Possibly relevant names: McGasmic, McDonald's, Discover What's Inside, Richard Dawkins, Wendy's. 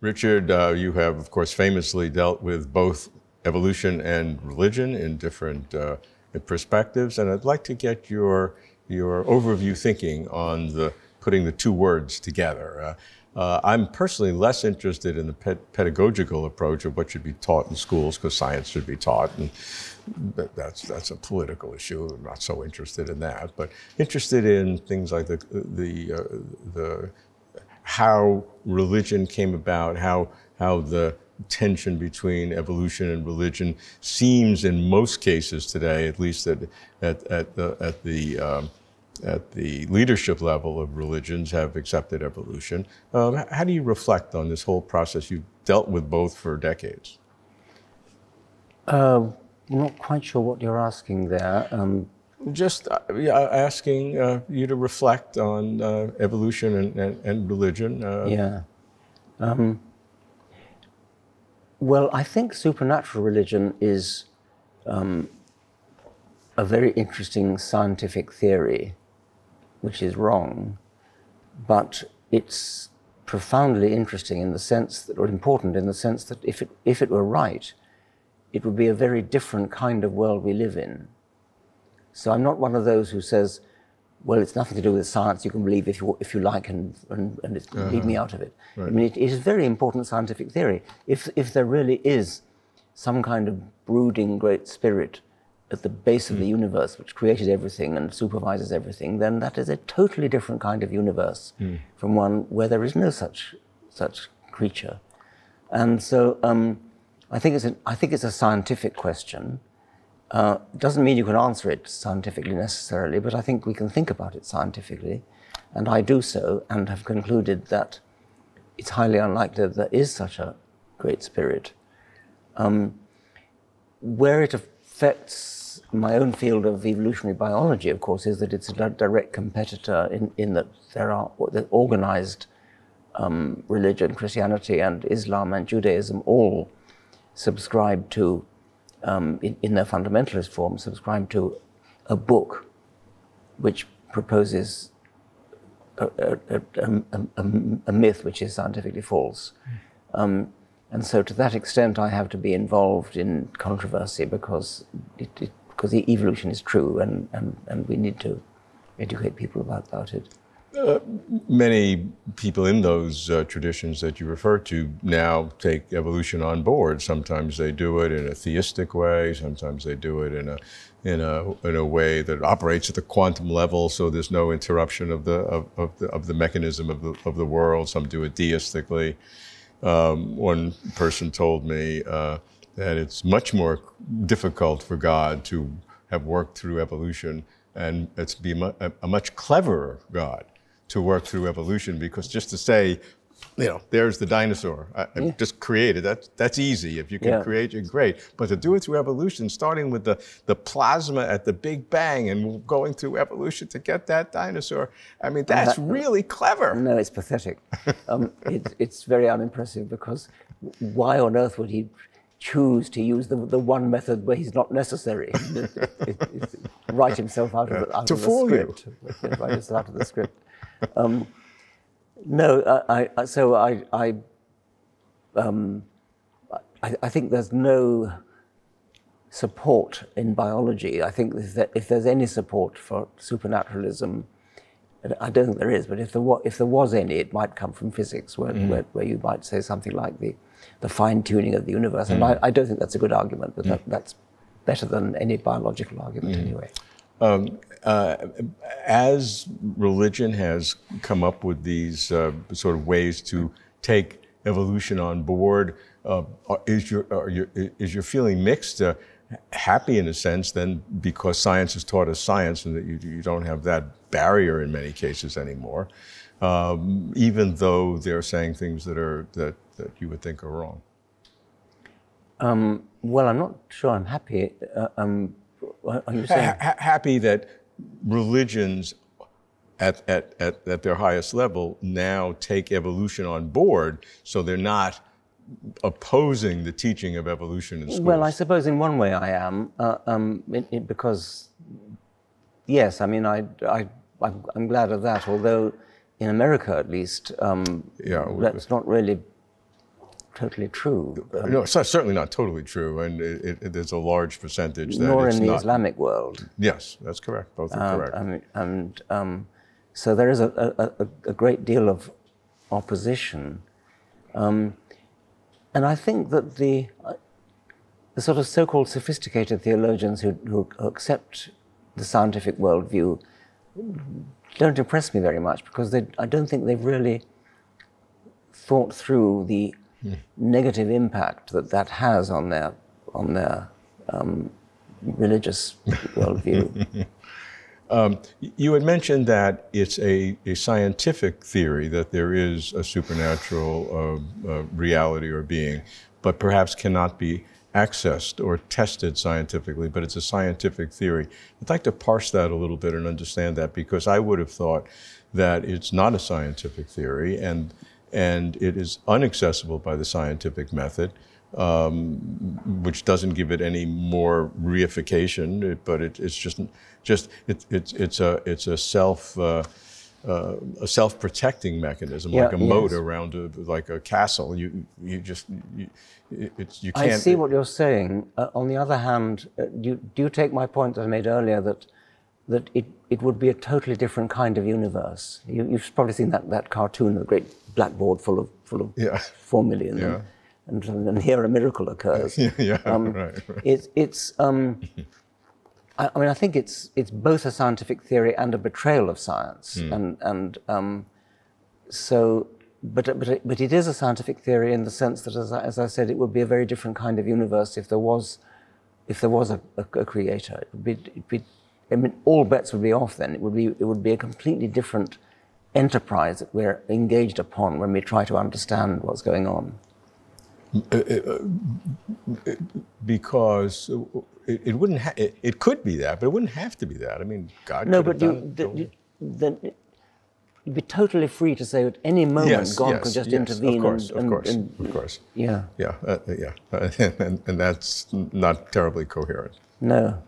Richard, you have, of course, famously dealt with both evolution and religion in different perspectives, and I'd like to get your overview thinking on putting the two words together. I'm personally less interested in the pedagogical approach of what should be taught in schools, because science should be taught, and that's a political issue. I'm not so interested in that, but interested in things like how religion came about, how the tension between evolution and religion seems, in most cases today, at least at the leadership level of religions, have accepted evolution. How do you reflect on this whole process? You've dealt with both for decades. I'm not quite sure what you're asking there. Just asking you to reflect on evolution and religion. Well, I think supernatural religion is a very interesting scientific theory, which is wrong, but it's profoundly interesting in the sense that, or important in the sense that, if it were right, it would be a very different kind of world we live in. So I'm not one of those who says, well, it's nothing to do with science, you can believe if you like, and leave me out of it. Right. I mean, it is very important scientific theory. If there really is some kind of brooding great spirit at the base of the universe, which created everything and supervises everything, then that is a totally different kind of universe from one where there is no such creature. And so I think it's a scientific question. Doesn't mean you can answer it scientifically necessarily, but I think we can think about it scientifically, and I do so, and have concluded that it's highly unlikely that there is such a great spirit. Where it affects my own field of evolutionary biology, of course, is that it's a direct competitor in that there are organized religion, Christianity and Islam and Judaism all subscribe to in their fundamentalist form, subscribe to a book which proposes a myth which is scientifically false. And so to that extent, I have to be involved in controversy, because the evolution is true, and we need to educate people about it. Many people in those traditions that you refer to now take evolution on board. Sometimes they do it in a theistic way. Sometimes they do it in a way that operates at the quantum level, so there's no interruption of the mechanism of the world. Some do it deistically. One person told me that it's much more difficult for God to have worked through evolution, and it's be a much cleverer God to work through evolution, because just to say, you know, there's the dinosaur, I just created, that's easy. If you can create, you're great. But to do it through evolution, starting with the plasma at the Big Bang and going through evolution to get that dinosaur, I mean, that's really clever. No, it's pathetic. It's very unimpressive, because why on earth would he choose to use the one method where he's not necessary? Write himself out of the script. I think there's no support in biology. I think if there's any support for supernaturalism, I don't think there is, but if there was any, it might come from physics, where you might say something like the fine-tuning of the universe. And I don't think that's a good argument, but that's better than any biological argument anyway. As religion has come up with these sort of ways to take evolution on board, is your feeling mixed? Happy in a sense, then, because science has taught us science, and that you don't have that barrier in many cases anymore, even though they're saying things that you would think are wrong? Well, I'm not sure I'm happy. Are you saying? Happy that religions at their highest level now take evolution on board, so they're not opposing the teaching of evolution in schools. Well, I suppose in one way I am, because, yes, I mean, I'm glad of that, although in America, at least, that's not really totally true. No, it's not, certainly not totally true, and there's a large percentage that nor in the Islamic world. Yes, that's correct. Both are correct. So there is a great deal of opposition, and I think that the sort of so-called sophisticated theologians who accept the scientific worldview don't impress me very much, because I don't think they've really thought through the negative impact that that has on their religious worldview. You had mentioned that it's a scientific theory that there is a supernatural reality or being, but perhaps cannot be accessed or tested scientifically, but it's a scientific theory. I'd like to parse that a little bit and understand that, because I would have thought that it's not a scientific theory, and it is unaccessible by the scientific method, which doesn't give it any more reification, but it's a self-protecting mechanism, like a moat around like a castle. You can't. I see what you're saying. On the other hand, do you take my point that I made earlier that it would be a totally different kind of universe? You've probably seen that cartoon, the great blackboard full of formulae in them. Yeah. And here a miracle occurs. Right. I mean, I think it's both a scientific theory and a betrayal of science, but it is a scientific theory in the sense that, as I said, it would be a very different kind of universe if there was a creator. It would be, I mean, all bets would be off then. It would be a completely different enterprise that we're engaged upon when we try to understand what's going on. Because it wouldn't. It could be that, but it wouldn't have to be that. I mean, God. No, but you'd be totally free to say at any moment God could just intervene. Of course. Yeah. And that's not terribly coherent. No.